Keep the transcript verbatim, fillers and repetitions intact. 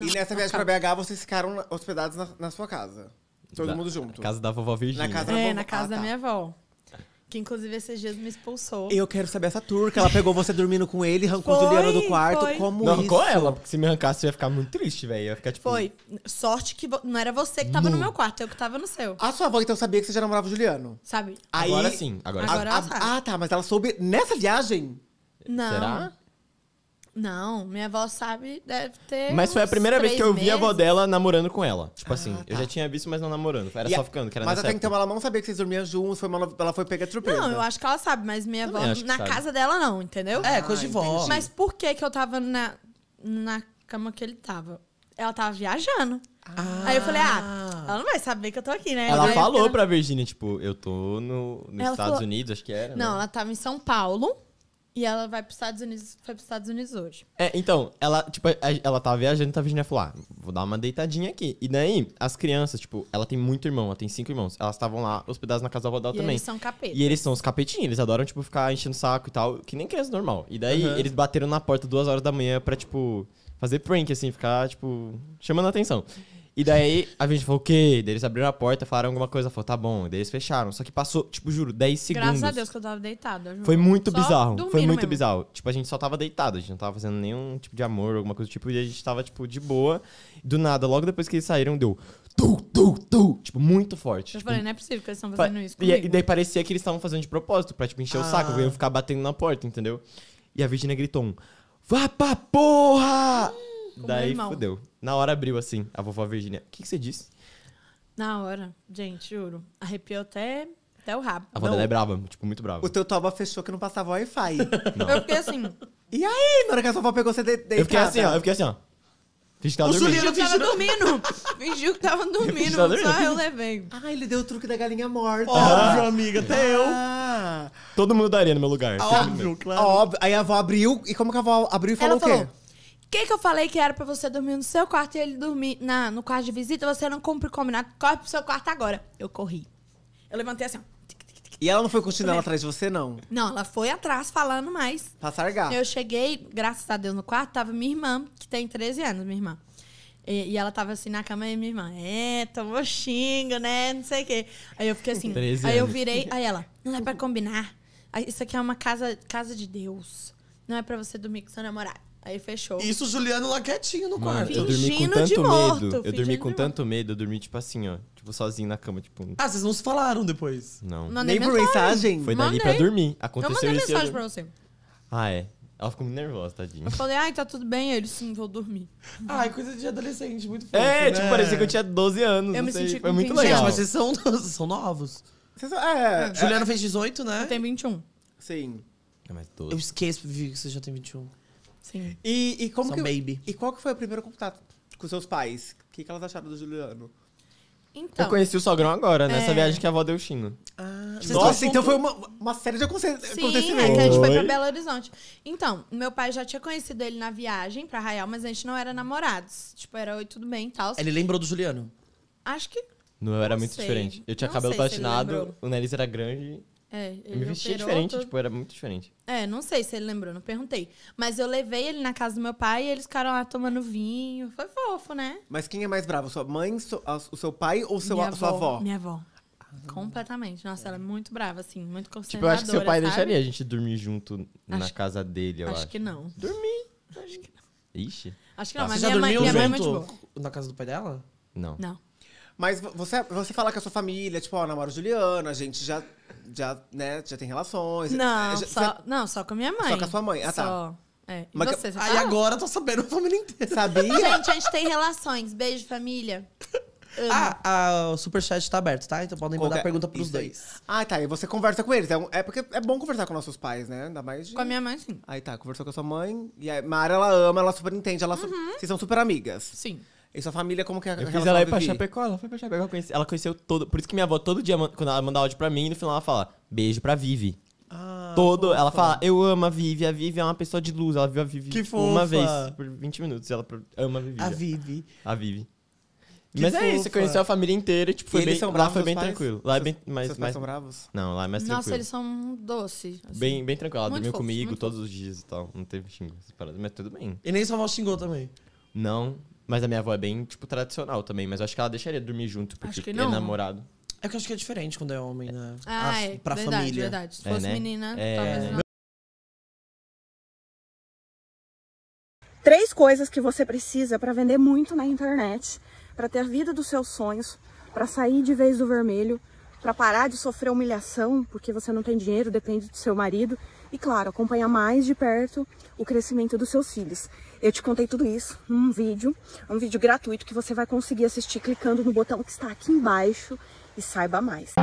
E nessa viagem pra B H, vocês ficaram hospedados na, na sua casa? Todo da, mundo junto? Na casa da vovó Virgínia. Na casa é, da vovó, na casa ah, da tá. minha avó. Que, inclusive, esses dias me expulsou. Eu quero saber essa turca. Ela pegou você dormindo com ele, arrancou o Juliano do quarto. Foi. Como não, isso? Não arrancou ela, porque se me arrancasse, eu ia ficar muito triste, velho. Ia ficar tipo... Foi. Sorte que não era você que tava no, no meu quarto, eu que tava no seu. A sua avó, então, sabia que você já namorava o Juliano? Sabe. Aí... Agora sim. Agora, agora sim. Ela sabe. Ah, tá. Mas ela soube nessa viagem? Não. Será? Não, minha avó sabe, deve ter. Mas foi a primeira vez que eu vi meses. a avó dela namorando com ela. Tipo ah, assim, tá. eu já tinha visto, mas não namorando. Era e só ficando, que era Mas até época. então ela não sabia que vocês dormiam juntos, foi uma, ela foi pega de surpresa. Não, eu acho que ela sabe, mas minha avó na casa sabe. dela não, entendeu? É, ah, coisa de vó. Mas por que que eu tava na, na cama que ele tava? Ela tava viajando. Ah. Aí eu falei, ah, ela não vai saber que eu tô aqui, né? Ela Aí falou ela... pra Virgínia, tipo, eu tô no, nos ela Estados falou... Unidos, acho que era. Não, né? ela tava em São Paulo. E ela vai para os Estados Unidos, foi para os Estados Unidos hoje. É, então, ela, tipo, ela tava viajando, tá vindo e falou, ah, vou dar uma deitadinha aqui. E daí, as crianças, tipo, ela tem muito irmão, ela tem cinco irmãos. Elas estavam lá hospedadas na casa da avó dela também. E eles são capetas. E eles são os capetinhos, eles adoram, tipo, ficar enchendo o saco e tal, que nem criança normal. E daí, uhum. eles bateram na porta duas horas da manhã pra, tipo, fazer prank, assim, ficar, tipo, chamando a atenção. E daí, a gente falou, o quê? Daí eles abriram a porta, falaram alguma coisa, falou, tá bom. Daí eles fecharam. Só que passou, tipo, juro, dez segundos. Graças a Deus que eu tava deitada. Foi muito bizarro. Foi muito bizarro. Tipo, a gente só tava deitado. A gente não tava fazendo nenhum tipo de amor, alguma coisa do tipo. E a gente tava, tipo, de boa. Do nada, logo depois que eles saíram, deu... Tu, tu, tu. Tipo, muito forte. Eu tipo, falei, não é possível que eles estão fazendo isso comigo. E daí parecia que eles estavam fazendo de propósito, pra, tipo, encher ah. o saco. Eu ia ficar batendo na porta, entendeu? E a Virgínia gritou um... Vá pra porra! Hum. Daí fudeu. Na hora abriu assim, a vovó Virgínia. O que que você disse? Na hora, gente, juro. Arrepiou até, até o rabo. A vovó dela é brava, tipo, muito brava. O teu toba fechou que não passava Wi-Fi. Eu fiquei assim. E aí, na hora que a vovó pegou, você deitada? Eu fiquei assim, ó. Eu fiquei assim, ó. Fingi que tava dormindo. Fingiu que tava dormindo. Fingiu que tava dormindo. Só eu levei. Ah, ele deu o truque da galinha morta. Óbvio, amiga. Até eu. Todo mundo daria no meu lugar. Óbvio, claro. Óbvio. Aí a avó abriu. E como que a avó abriu e falou o quê? O que que eu falei que era pra você dormir no seu quarto e ele dormir na, no quarto de visita? Você não cumpre o combinado. Corre pro seu quarto agora. Eu corri. Eu levantei assim. Tic, tic, tic, e ela não foi continuando atrás de você, não? Não, ela foi atrás falando mais. Pra sargar. Eu cheguei, graças a Deus, no quarto. Tava minha irmã, que tem treze anos, minha irmã. E, e ela tava assim na cama e minha irmã, é, tomou xingo, né? Não sei o quê. Aí eu fiquei assim. Aí eu virei. Aí ela, não é pra combinar. Isso aqui é uma casa, casa de Deus. Não é pra você dormir com seu namorado. Aí fechou. Isso, Juliano lá quietinho no quarto. Mano, eu dormi com tanto medo. Eu dormi com tanto medo. Eu dormi, tipo assim, ó. Tipo, sozinho na cama, tipo... Ah, vocês não se falaram depois? Não. Nem por mensagem? Foi dali pra dormir. Aconteceu isso. Eu mandei mensagem pra você. Ah, é? Ela ficou muito nervosa, tadinha. Eu falei, ai, tá tudo bem. Ele, sim, vou dormir. Ai, coisa de adolescente, muito fofo. É, tipo, parecia que eu tinha doze anos. Eu me senti... Foi muito legal. Gente, mas vocês são, são novos. Vocês são... É. Juliano fez dezoito, né? Eu tenho vinte e um. Sim. É, mas doze. Eu esqueço, Vivi, que você já tem vinte e um. Sim. E, e, como que, baby. e qual que foi o primeiro contato com seus pais? O que, que elas acharam do Juliano? Então, eu conheci o sogrão agora, é... nessa viagem que a avó deu xingo. Ah, nossa, então foi uma, uma série de acontecimentos. Sim, é que a gente foi pra Belo Horizonte. Então, meu pai já tinha conhecido ele na viagem pra Arraial, mas a gente não era namorados. Tipo, era oi, tudo bem e tal. Ele lembrou do Juliano? Acho que... Não, eu era muito sei. diferente. Eu tinha não cabelo platinado, o nariz era grande... É, ele eu me vestia diferente, todo... tipo, era muito diferente. É, não sei se ele lembrou, não perguntei. Mas eu levei ele na casa do meu pai e eles ficaram lá tomando vinho. Foi fofo, né? Mas quem é mais bravo? Sua mãe, so, a, o seu pai ou seu, a, avó, sua avó? Minha avó. Ah, completamente. Nossa, ela é muito brava, assim, muito conservadora. Tipo, eu acho que seu pai sabe? deixaria a gente dormir junto acho, na casa dele, eu acho. Acho que não. Dormir? Acho que não. Ixi. Acho que não, tá. mas Você minha, já mãe, minha mãe é muito boa. Na casa do pai dela? Não. Não. Mas você, você fala que a sua família, tipo, ó, oh, namoro Juliana, a gente já, já, né, já tem relações. Não, já, só, você... não, só com a minha mãe. Só com a sua mãe, ah tá. Só. É. E Mas você, você aí tá? agora eu tô sabendo a família inteira. Sabia? Gente, a gente tem relações. Beijo, família. Ah, ah, o superchat tá aberto, tá? Então podem mandar Qualquer... pergunta pros Isso dois. Aí. Ah, tá. E você conversa com eles. É, um, é porque é bom conversar com nossos pais, né? Ainda mais de... Com a minha mãe, sim. Aí tá, conversou com a sua mãe. E a Mara, ela ama, ela super entende. Ela uhum. su... Vocês são super amigas. Sim. E sua família, como que é? Eu fiz ela ir pra Chapecó, ela foi pra Chapecó, ela conheceu, ela conheceu todo. Por isso que minha avó, todo dia, quando ela manda áudio pra mim, no final ela fala, beijo pra Vivi. Ah, todo, fofa. Ela fala, eu amo a Vivi, a Vivi é uma pessoa de luz. Ela viu a Vivi que tipo, uma vez, por vinte minutos, ela ama a Vivi. A Vivi. A Vivi. Que Mas fofa. é isso, conheceu a família inteira, tipo, foi bem, lá foi bem pais? tranquilo. Lá é bem, mais, Seus mais, pais são bravos? Não, lá é mais tranquilo. Nossa, eles são doces. Assim. Bem, bem tranquilo, ela muito dormiu fofo, comigo todos fofo. os dias e tal, não teve xingo, essas paradas, mas tudo bem. E nem sua avó xingou também? Não. Mas a minha avó é bem, tipo, tradicional também. Mas eu acho que ela deixaria dormir junto, porque acho que não. É namorado. É que eu acho que é diferente quando é homem, né? Ah, ah é, pra verdade, família. Verdade. Se fosse é, né? menina, é... talvez não. Três coisas que você precisa pra vender muito na internet, pra ter a vida dos seus sonhos, pra sair de vez do vermelho, pra parar de sofrer humilhação, porque você não tem dinheiro, depende do seu marido. E claro, acompanhar mais de perto o crescimento dos seus filhos. Eu te contei tudo isso num vídeo, um vídeo gratuito que você vai conseguir assistir clicando no botão que está aqui embaixo. E saiba mais.